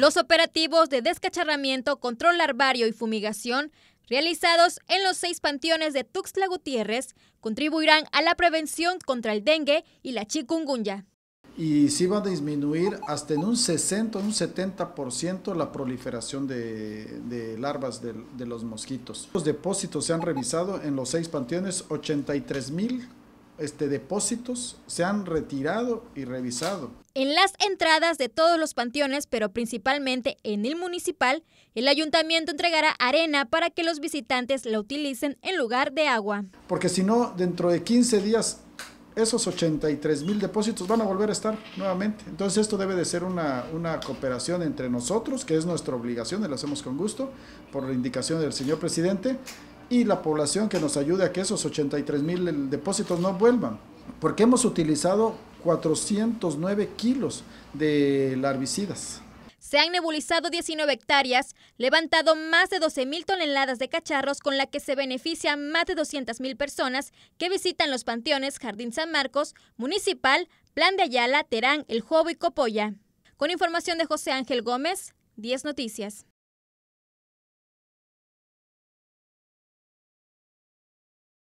Los operativos de descacharramiento, control larvario y fumigación realizados en los 6 panteones de Tuxtla Gutiérrez contribuirán a la prevención contra el dengue y la chikungunya. Y sí van a disminuir hasta en un 60, un 70% la proliferación de larvas de los mosquitos. Los depósitos se han revisado en los 6 panteones, 83,000 depósitos se han retirado y revisado. En las entradas de todos los panteones, pero principalmente en el municipal, el ayuntamiento entregará arena para que los visitantes la utilicen en lugar de agua. Porque si no, dentro de 15 días esos 83,000 depósitos van a volver a estar nuevamente. Entonces esto debe de ser una cooperación entre nosotros, que es nuestra obligación, y lo hacemos con gusto, por la indicación del señor presidente, y la población que nos ayude a que esos 83,000 depósitos no vuelvan. Porque hemos utilizado 409 kilos de larvicidas. Se han nebulizado 19 hectáreas, levantado más de 12,000 toneladas de cacharros, con la que se benefician más de 200,000 personas que visitan los panteones Jardín San Marcos, Municipal, Plan de Ayala, Terán, El Jobo y Copolla. Con información de José Ángel Gómez, 10 Noticias.